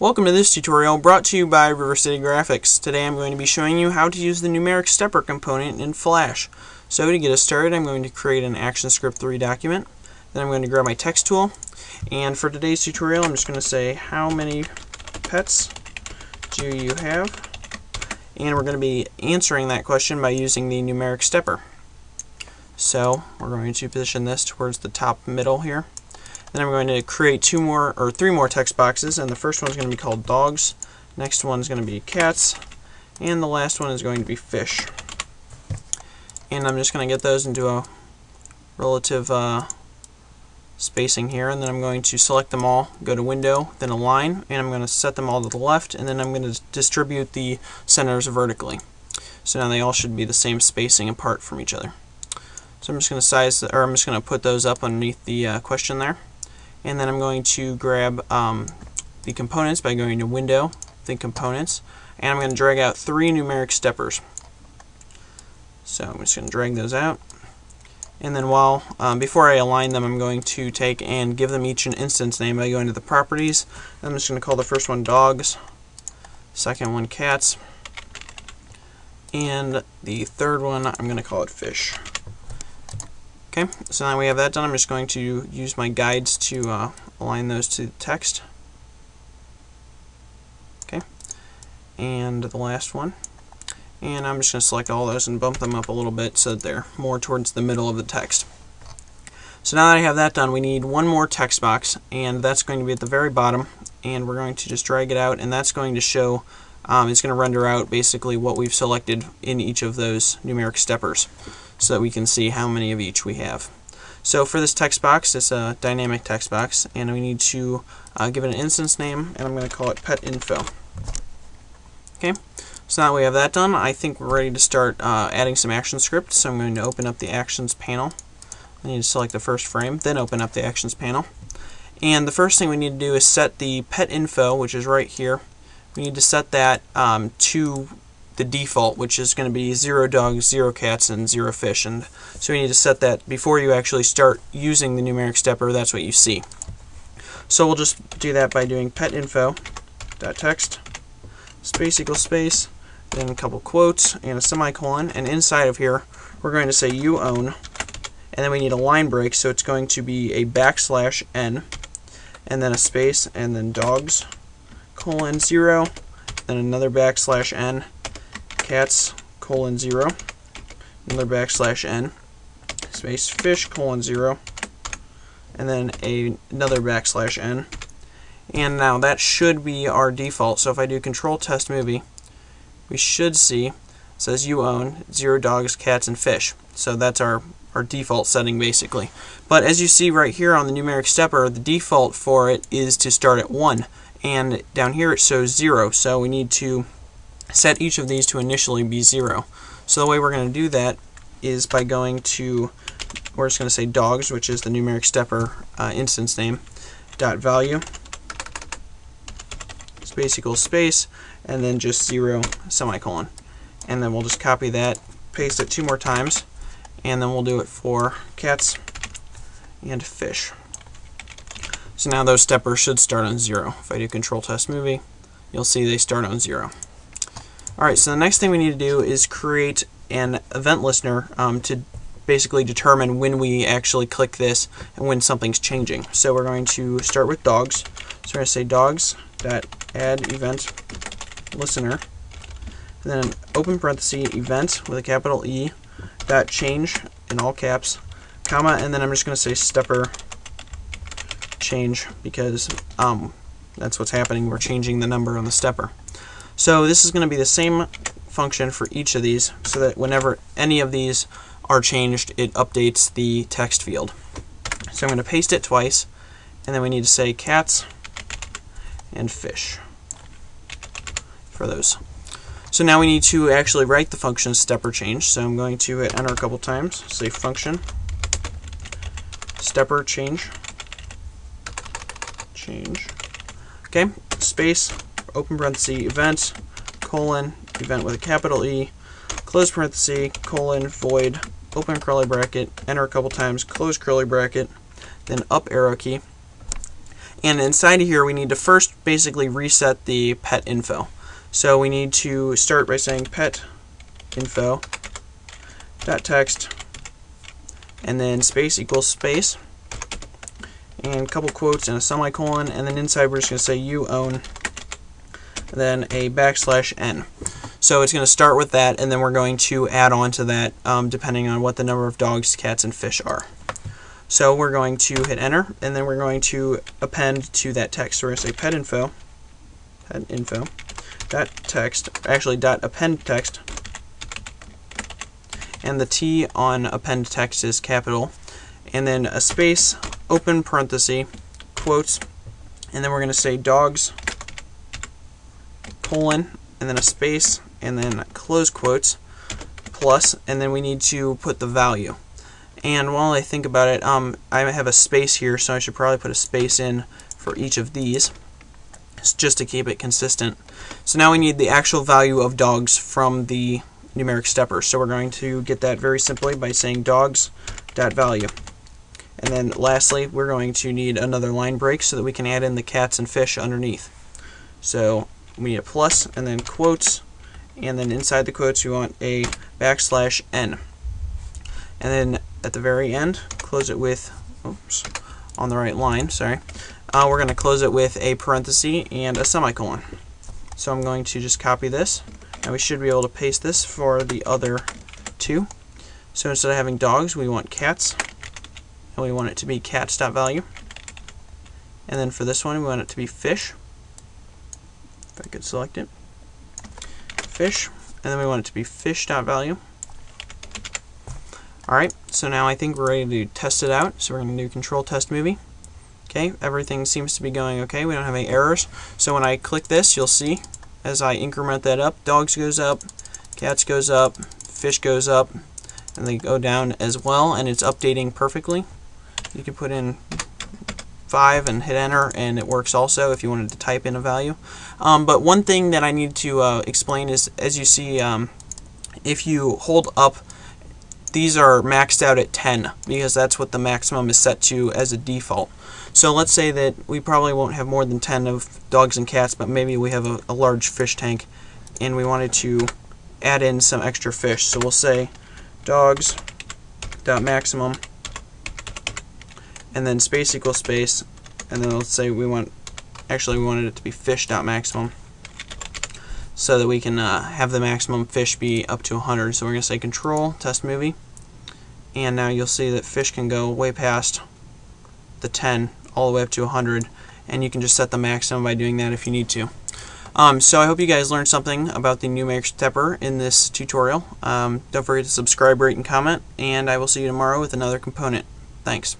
Welcome to this tutorial brought to you by River City Graphics. Today I'm going to be showing you how to use the numeric stepper component in Flash. So to get us started, I'm going to create an ActionScript 3 document. Then I'm going to grab my text tool, and for today's tutorial I'm just going to say how many pets do you have, and we're going to be answering that question by using the numeric stepper. So we're going to position this towards the top middle here. Then I'm going to create three more text boxes, and the first one's going to be called dogs, next one's going to be cats, and the last one is going to be fish. And I'm just going to get those into a relative spacing here, and then I'm going to select them all, go to window, then align, and I'm going to set them all to the left, and then I'm going to distribute the centers vertically. So now they all should be the same spacing apart from each other. So I'm just going to put those up underneath the question there. And then I'm going to grab the components by going to Window, then Components, and I'm going to drag out three numeric steppers. So I'm just going to drag those out, and then before I align them, I'm going to take and give them each an instance name by going to the Properties. I'm just going to call the first one Dogs, second one Cats, and the third one I'm going to call it Fish. Okay, so now we have that done. I'm just going to use my guides to align those to the text. Okay, and the last one. And I'm just going to select all those and bump them up a little bit so that they're more towards the middle of the text. So now that I have that done, we need one more text box, and that's going to be at the very bottom, and we're going to just drag it out, and that's going to show, it's going to render out basically what we've selected in each of those numeric steppers, so that we can see how many of each we have. So for this text box, it's a dynamic text box, and we need to give it an instance name, and I'm going to call it pet info. Okay, so now we have that done. I think we're ready to start adding some action script, so I'm going to open up the actions panel. I need to select the first frame, then open up the actions panel. And the first thing we need to do is set the pet info, which is right here. We need to set that to the default, which is going to be 0 dogs, 0 cats, and 0 fish, and so you need to set that before you actually start using the numeric stepper. That's what you see. So we'll just do that by doing pet info dot text space equals space, then a couple quotes and a semicolon, and inside of here we're going to say you own, and then we need a line break, so it's going to be a \n, and then a space, and then dogs :0, then another \n, cats :0, another \n, space fish :0, and then another \n. And now that should be our default. So if I do control test movie, we should see it says you own 0 dogs, cats, and fish. So that's our default setting basically. But as you see right here on the numeric stepper, the default for it is to start at 1, and down here it shows 0, so we need to set each of these to initially be 0. So the way we're going to do that is by going to, we're just going to say dogs, which is the numeric stepper instance name, dot value, space equals space, and then just 0 semicolon. And then we'll just copy that, paste it 2 more times, and then we'll do it for cats and fish. So now those steppers should start on 0. If I do control test movie, you'll see they start on 0. Alright, so the next thing we need to do is create an event listener to basically determine when we actually click this and when something's changing. So we're going to start with dogs. So we're going to say dogs.add event listener, and then an open parenthesis event with a capital E dot change in all caps, comma, and then I'm just going to say stepper change because that's what's happening. We're changing the number on the stepper. So this is going to be the same function for each of these, so that whenever any of these are changed, it updates the text field. So I'm going to paste it twice, and then we need to say cats and fish for those. So now we need to actually write the function stepper change, so I'm going to hit enter a couple times, say function stepper change, okay, space, open parenthesis, event, colon, event with a capital E, close parenthesis, colon, void, open curly bracket, enter a couple times, close curly bracket, then up arrow key, And inside of here, we need to first basically reset the pet info. So we need to start by saying pet info dot text and then space equals space and a couple quotes and a semicolon, and then inside we're just going to say you own, then a \n. So it's going to start with that, and then we're going to add on to that depending on what the number of dogs, cats, and fish are. So we're going to hit enter, and then we're going to append to that text. So we're going to say pet info dot text, actually dot append text, and the T on append text is capital, and then a space, open parenthesis, quotes, and then we're going to say dogs colon, and then a space, and then close quotes, plus, and then we need to put the value. And while I think about it, I have a space here, so I should probably put a space in for each of these just to keep it consistent. So now we need the actual value of dogs from the numeric stepper. So we're going to get that very simply by saying dogs.value. And then lastly, we're going to need another line break so that we can add in the cats and fish underneath. So we need a plus and then quotes, and then inside the quotes we want a \n. And then at the very end, close it with, oops, on the right line, sorry. We're going to close it with a parenthesis and a semicolon. So I'm going to just copy this, and we should be able to paste this for the other two. So instead of having dogs, we want cats, and we want it to be cats.value. And then for this one, we want it to be fish, if I could select it, fish, and then we want it to be fish.value. Alright, so now I think we're ready to test it out, so we're going to do control test movie. Okay, everything seems to be going okay, we don't have any errors. So when I click this, you'll see, as I increment that up, dogs goes up, cats goes up, fish goes up, and they go down as well, and it's updating perfectly. You can put in 5 and hit enter, and it works also if you wanted to type in a value. But one thing that I need to explain is, as you see, if you hold up, these are maxed out at 10 because that's what the maximum is set to as a default. So let's say that we probably won't have more than 10 of dogs and cats, but maybe we have a large fish tank and we wanted to add in some extra fish. So we'll say dogs.maximum and then space equals space, and then let's say we want, actually we wanted it to be fish.maximum so that we can have the maximum fish be up to 100. So we're going to say control test movie, and now you'll see that fish can go way past the 10 all the way up to 100, and you can just set the maximum by doing that if you need to. So I hope you guys learned something about the numeric stepper in this tutorial. Don't forget to subscribe, rate, and comment, and I will see you tomorrow with another component. Thanks.